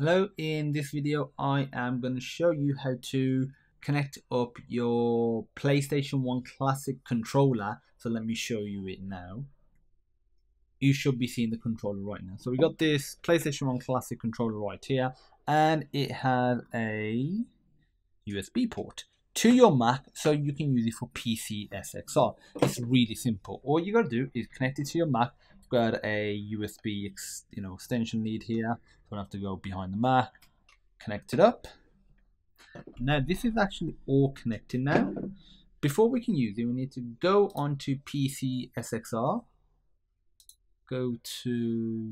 Hello, in this video I am going to show you how to connect up your PlayStation 1 Classic controller. So let me show you it now. You should be seeing the controller right now. So we got this PlayStation 1 Classic controller right here, and it has a USB port to your Mac, so you can use it for PCSXR. It's really simple. All you gotta do is connect it to your Mac. Got a USB extension lead here, so I have to go behind the Mac, connect it up. Now this is actually all connected now. Before we can use it, we need to go onto PCSXR, go to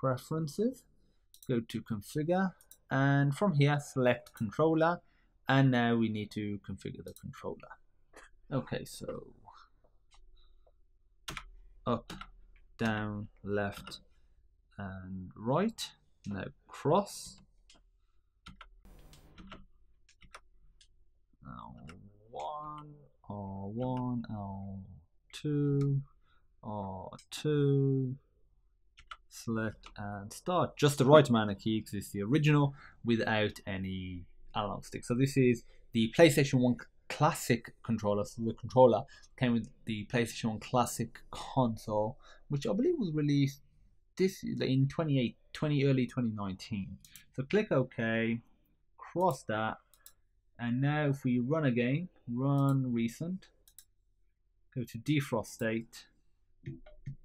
Preferences, go to Configure, and from here select Controller, and now we need to configure the controller. Okay, so up, down, left and right, now cross. L1, R1, L2, R2, select and start. Just the right amount of key because it's the original without any analog stick. So this is the PlayStation 1 Classic controller. So the controller came with the PlayStation 1 Classic console, which I believe was released in early 2019. So click OK, cross that, and now if we run a game, run recent, go to defrost state.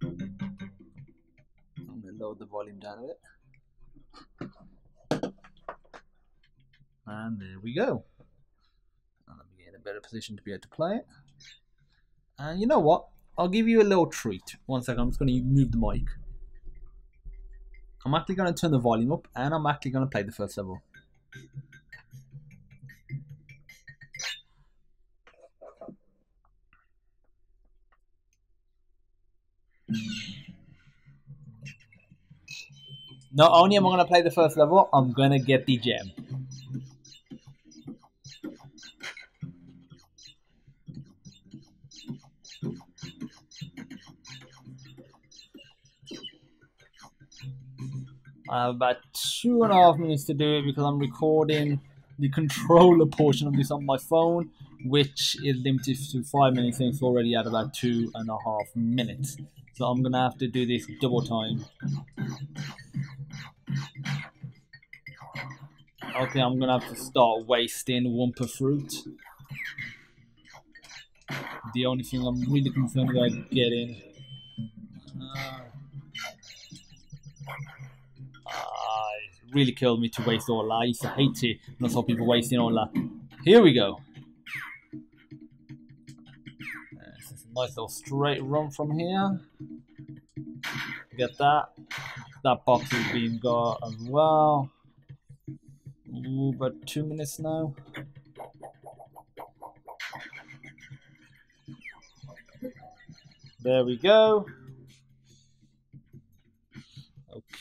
I'm going to load the volume down a bit, and there we go. I'll be in a better position to be able to play it. And you know what? I'll give you a little treat. One second, I'm just going to move the mic. I'm actually going to turn the volume up, and I'm actually going to play the first level. Not only am I going to play the first level, I'm going to get the gem. I have about 2.5 minutes to do it because I'm recording the controller portion of this on my phone, which is limited to 5 minutes, and it's already at about 2.5 minutes. So I'm going to have to do this double time. Okay, I'm going to have to start wasting Wumpa fruit. The only thing I'm really concerned about getting... really killed me to waste all that. I used to hate it when I saw people wasting all that. Here we go. This is a nice little straight run from here. Get that. That box is being got as well. Ooh, about 2 minutes now. There we go.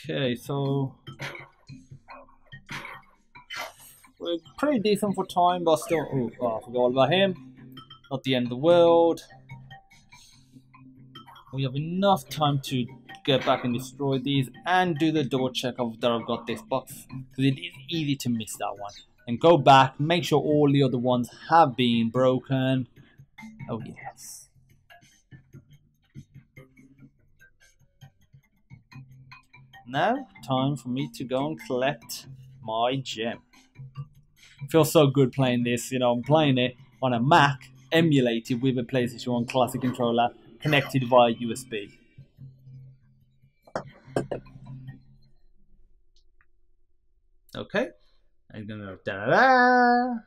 Okay, so we're pretty decent for time, but still... Ooh, oh, I forgot all about him. Not the end of the world. We have enough time to get back and destroy these and do the double check of that I've got this box, because it is easy to miss that one. And go back, make sure all the other ones have been broken. Oh yes. Now, time for me to go and collect my gem. Feels so good playing this, I'm playing it on a Mac, emulated with a PlayStation 1 Classic controller, connected via USB. Okay, I'm gonna da-da-da.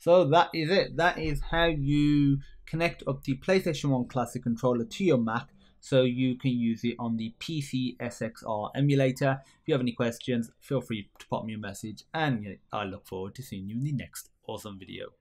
So that is it. That is how you connect up the PlayStation 1 Classic controller to your Mac, so you can use it on the PCSXR emulator. If you have any questions, feel free to pop me a message, and I look forward to seeing you in the next awesome video.